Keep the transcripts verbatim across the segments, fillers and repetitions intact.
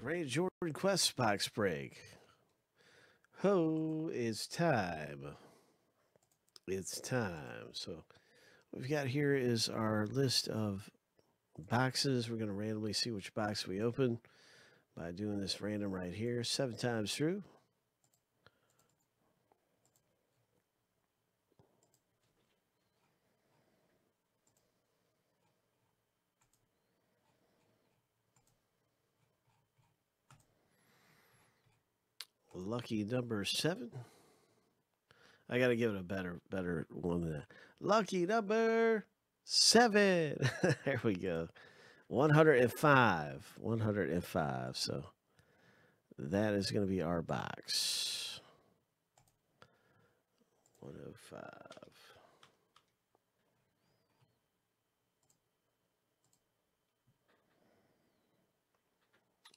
Great Jordan Quest box break. Ho, it's time. It's time. So what we've got here is our list of boxes. We're going to randomly see which box we open by doing this random right here seven times through. Lucky number seven. I got to give it a better, better one than that. Lucky number seven. There we go. one hundred five. one hundred five. So that is going to be our box. one oh five.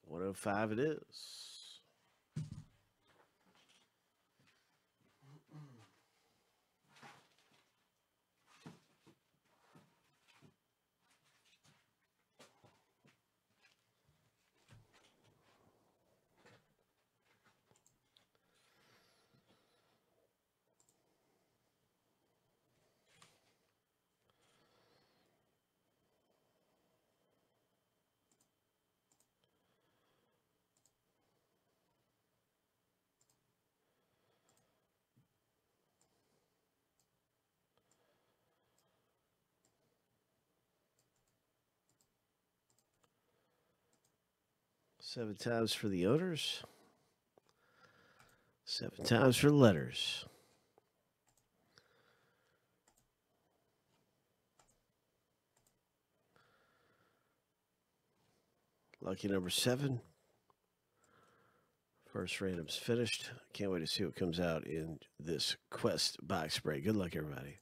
one oh five it is. Seven times for the odors. Seven times for letters. Lucky number seven. First random's finished. Can't wait to see what comes out in this Quest box break. Good luck, everybody.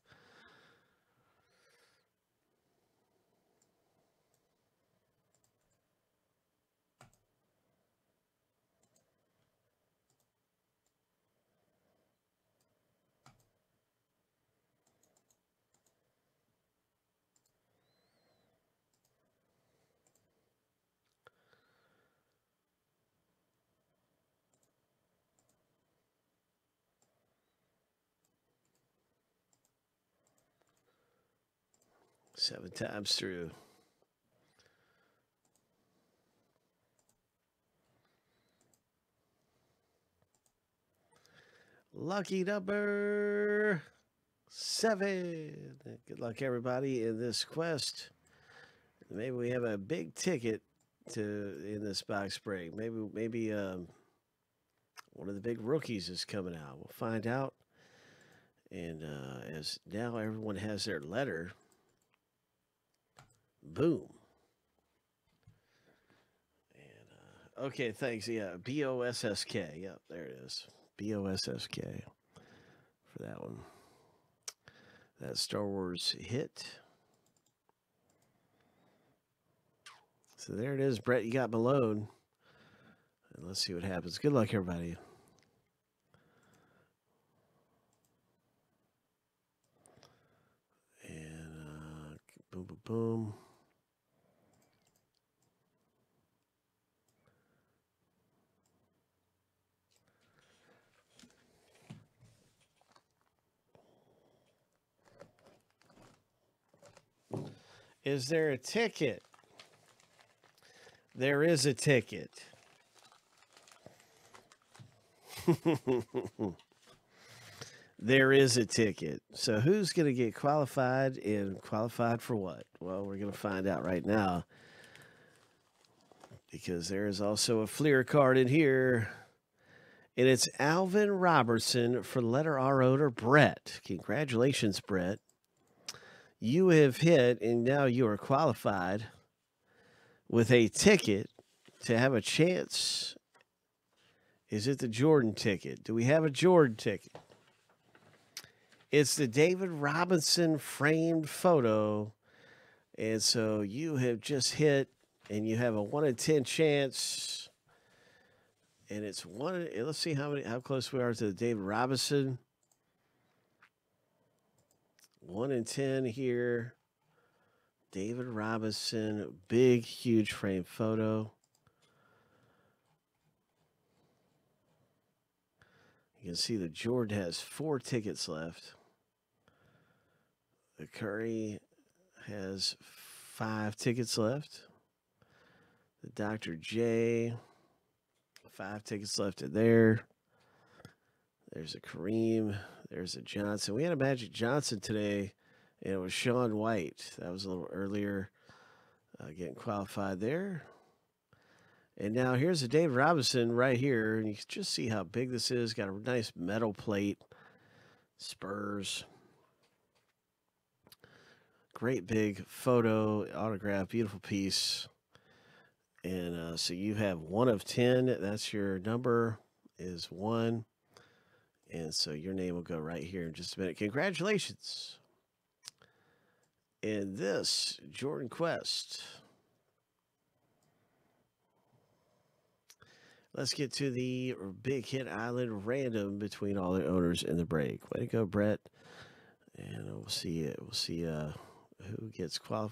Seven times through. Lucky number seven. Good luck, everybody, in this quest. Maybe we have a big ticket to in this box break. Maybe maybe um, one of the big rookies is coming out. We'll find out. And uh, as now everyone has their letter. Boom. And, uh, okay, thanks. Yeah, B O S S K. Yep, there it is. B O S S K for that one. That Star Wars hit. So there it is, Brett. You got Malone. And let's see what happens. Good luck, everybody. And uh, boom, boom, boom. Is there a ticket? There is a ticket. There is a ticket. So who's going to get qualified and qualified for what? Well, we're going to find out right now. Because there is also a Fleer card in here. And it's Alvin Robertson for letter R owner Brett. Congratulations, Brett. You have hit, and now you are qualified with a ticket to have a chance. Is it the Jordan ticket? Do we have a Jordan ticket? It's the David Robinson framed photo. And so you have just hit, and you have a one in ten chance. And it's one. Let's see how many, how close we are to the David Robinson. one in ten here. David Robinson, big, huge frame photo. You can see that Jordan has four tickets left. The Curry has five tickets left. The Doctor J, five tickets left in there. There's a Kareem. There's a Johnson. We had a Magic Johnson today, and it was Shawn White. That was a little earlier, uh, getting qualified there. And now here's a David Robinson right here, and you can just see how big this is. Got a nice metal plate, Spurs. Great big photo, autograph, beautiful piece. And uh, so you have one of ten. That's your number is one. And so your name will go right here in just a minute. Congratulations. And this, Jordan Quest. Let's get to the Big Hit Island random between all the owners in the break. Way to go, Brett. And we'll see it. We'll see uh, who gets quali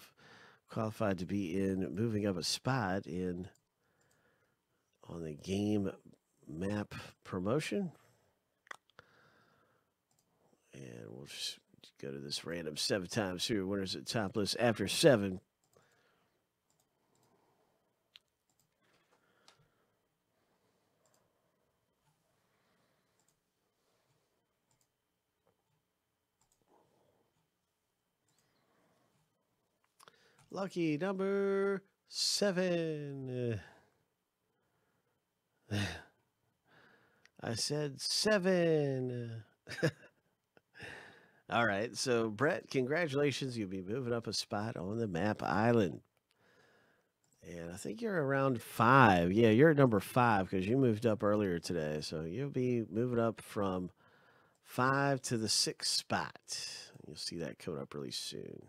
qualified to be in, moving up a spot in on the game map promotion. And we'll just go to this random seven times. Who are winners at top list after seven? Lucky number seven. I said seven. All right, so Brett, congratulations. You'll be moving up a spot on the map island. And I think you're around five. Yeah, you're at number five because you moved up earlier today. So you'll be moving up from five to the sixth spot. You'll see that coming up really soon.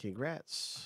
Congrats.